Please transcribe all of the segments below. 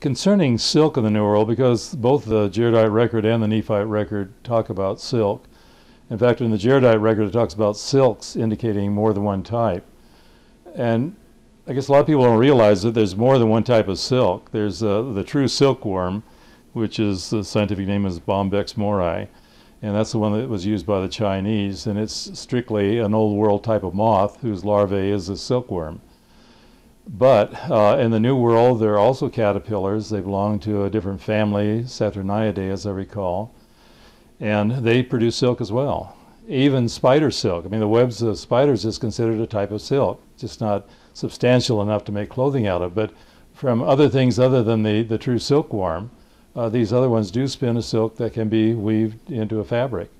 Concerning silk in the New World, because both the jaredite record and the Nephite record talk about silk. In fact, in the jaredite record, it talks about silks indicating more than one type. And I guess a lot of people don't realize that there's more than one type of silk. There's the true silkworm, which is the scientific name is Bombyx mori, and that's the one that was used by the Chinese, and it's strictly an old world type of moth whose larvae is a silkworm. But in the New World, there are also caterpillars. They belong to a different family, Saturniidae, as I recall, and they produce silk as well. Even spider silk. I mean, the webs of spiders is considered a type of silk, just not substantial enough to make clothing out of. But from other things other than the true silkworm, these other ones do spin a silk that can be weaved into a fabric.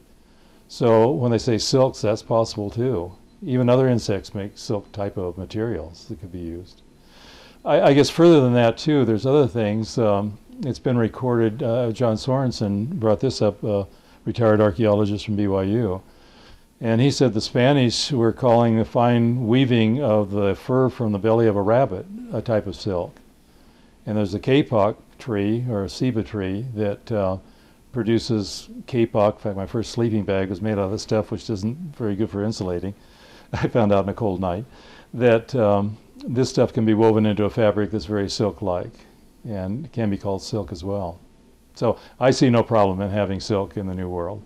So when they say silks, that's possible too. Even other insects make silk type of materials that could be used. I guess further than that too, there's other things. It's been recorded, John Sorenson brought this up, a retired archaeologist from BYU. And he said the Spanish were calling the fine weaving of the fur from the belly of a rabbit a type of silk. And there's a kapok tree or a ceiba tree that produces kapok. In fact, my first sleeping bag was made out of this stuff, which isn't very good for insulating. I found out on a cold night that this stuff can be woven into a fabric that's very silk-like and can be called silk as well. So I see no problem in having silk in the New World.